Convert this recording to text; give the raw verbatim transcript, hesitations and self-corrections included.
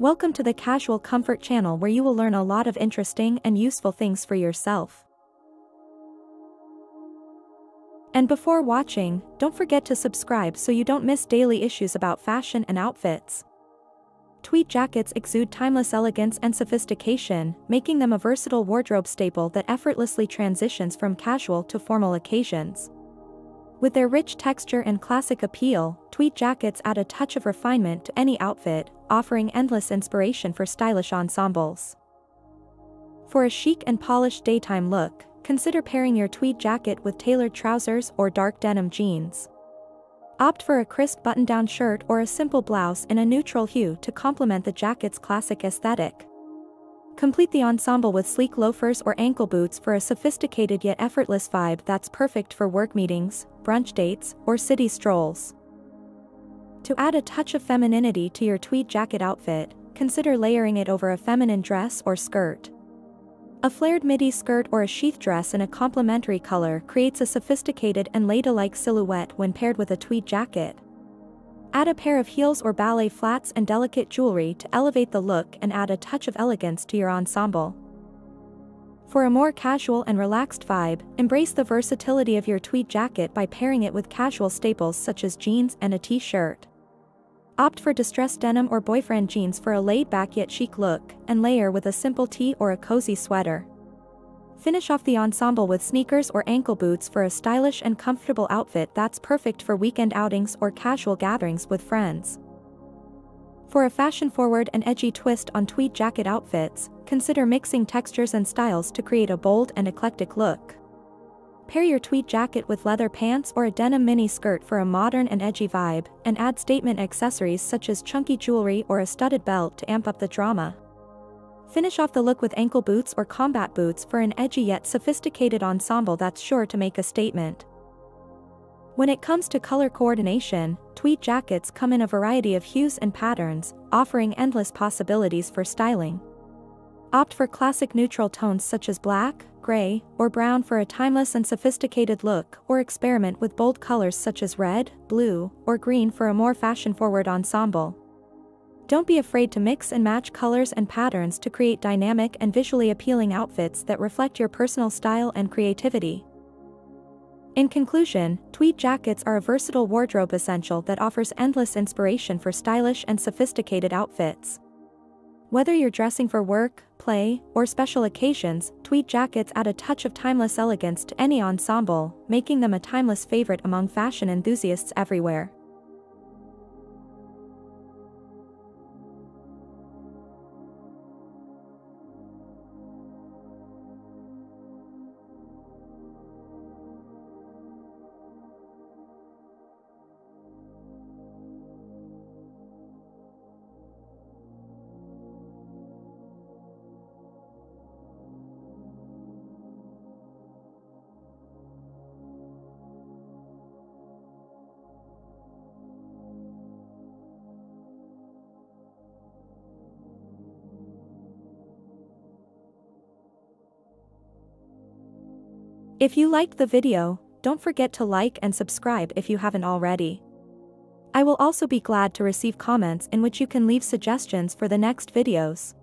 Welcome to the Casual Comfort channel, where you will learn a lot of interesting and useful things for yourself. And before watching, don't forget to subscribe so you don't miss daily issues about fashion and outfits. Tweed jackets exude timeless elegance and sophistication, making them a versatile wardrobe staple that effortlessly transitions from casual to formal occasions. With their rich texture and classic appeal, tweed jackets add a touch of refinement to any outfit, offering endless inspiration for stylish ensembles. For a chic and polished daytime look, consider pairing your tweed jacket with tailored trousers or dark denim jeans. Opt for a crisp button-down shirt or a simple blouse in a neutral hue to complement the jacket's classic aesthetic. Complete the ensemble with sleek loafers or ankle boots for a sophisticated yet effortless vibe that's perfect for work meetings, brunch dates, or city strolls. To add a touch of femininity to your tweed jacket outfit, consider layering it over a feminine dress or skirt. A flared midi skirt or a sheath dress in a complementary color creates a sophisticated and ladylike silhouette when paired with a tweed jacket. Add a pair of heels or ballet flats and delicate jewelry to elevate the look and add a touch of elegance to your ensemble. For a more casual and relaxed vibe, embrace the versatility of your tweed jacket by pairing it with casual staples such as jeans and a t-shirt. Opt for distressed denim or boyfriend jeans for a laid-back yet chic look, and layer with a simple tee or a cozy sweater. Finish off the ensemble with sneakers or ankle boots for a stylish and comfortable outfit that's perfect for weekend outings or casual gatherings with friends. For a fashion-forward and edgy twist on tweed jacket outfits, consider mixing textures and styles to create a bold and eclectic look. Pair your tweed jacket with leather pants or a denim mini skirt for a modern and edgy vibe, and add statement accessories such as chunky jewelry or a studded belt to amp up the drama. Finish off the look with ankle boots or combat boots for an edgy yet sophisticated ensemble that's sure to make a statement. When it comes to color coordination, tweed jackets come in a variety of hues and patterns, offering endless possibilities for styling. Opt for classic neutral tones such as black, gray, or brown for a timeless and sophisticated look, or experiment with bold colors such as red, blue, or green for a more fashion-forward ensemble. Don't be afraid to mix and match colors and patterns to create dynamic and visually appealing outfits that reflect your personal style and creativity. In conclusion, tweed jackets are a versatile wardrobe essential that offers endless inspiration for stylish and sophisticated outfits. Whether you're dressing for work, play, or special occasions, tweed jackets add a touch of timeless elegance to any ensemble, making them a timeless favorite among fashion enthusiasts everywhere. If you liked the video, don't forget to like and subscribe if you haven't already. I will also be glad to receive comments in which you can leave suggestions for the next videos.